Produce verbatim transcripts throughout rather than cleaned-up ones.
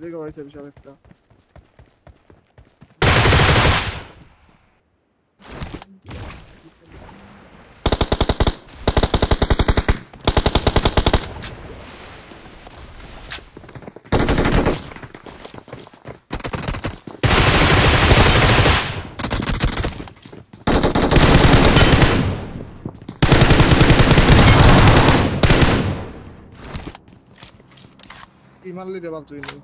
देखो भाई से विशाल इतना मारले रे बाप तू इन्हें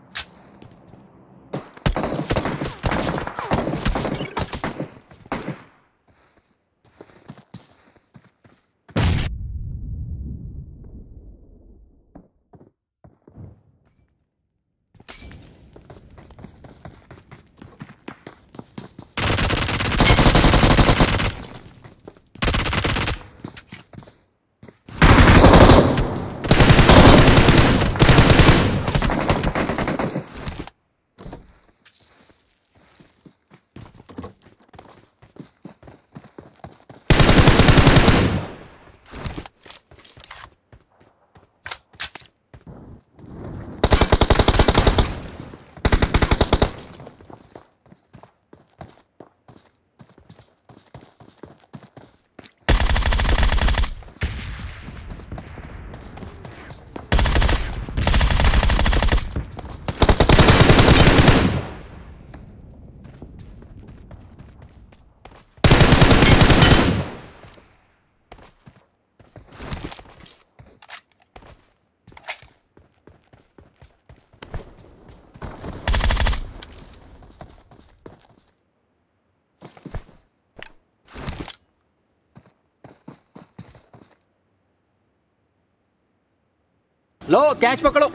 लो कैच पकड़ो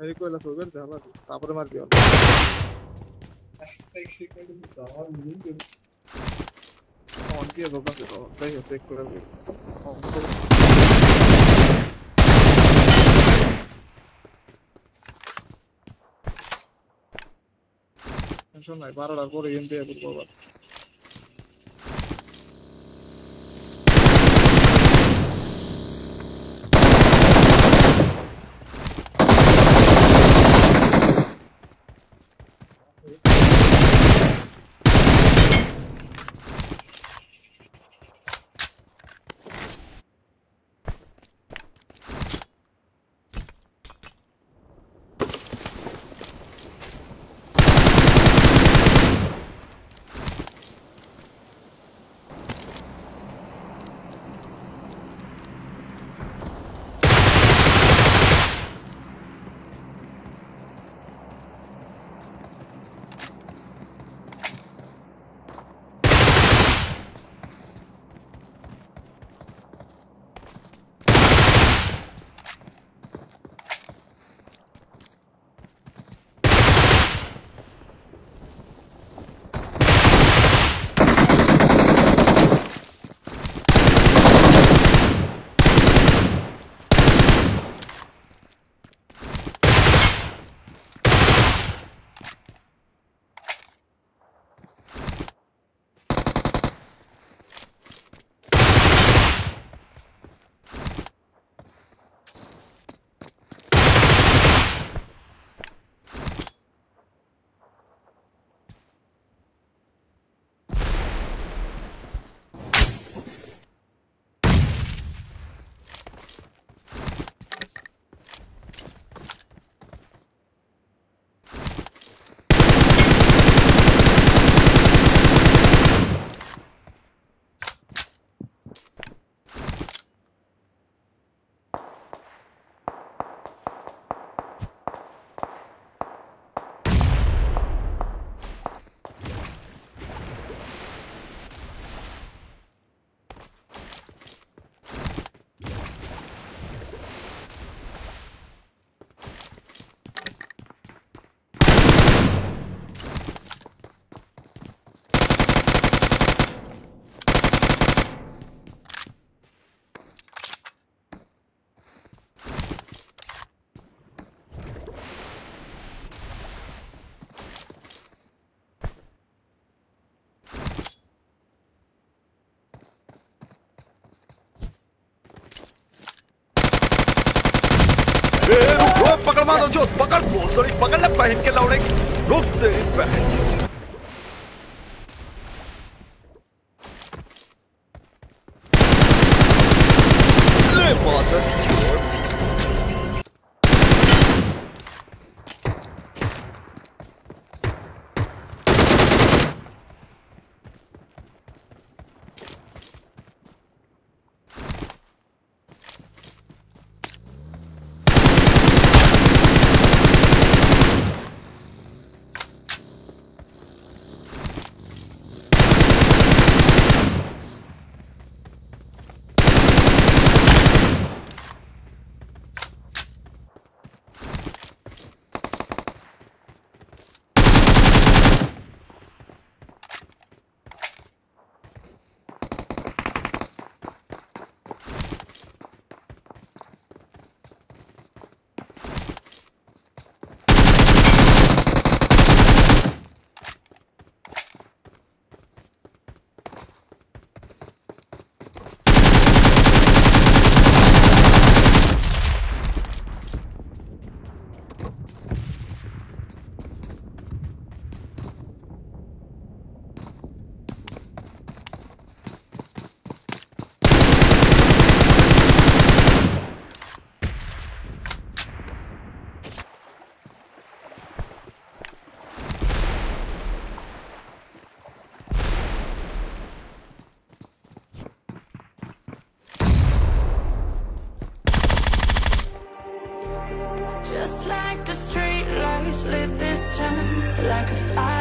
मेरे को ऐसा सोच रहा था हमारे तापरे मार दिया ऐसे एक कोई नहीं था और नहीं था ऑन किया बाबा के बाबा कहीं ऐसे कोई नहीं ऐसा नहीं बारा लड़कों ने यंत्र एक बाबा मारो जो पकड़ बोसड़ी पकड़ ले पहन के लौड़े रुकते ही पहन like the street lights lit this town like a fire.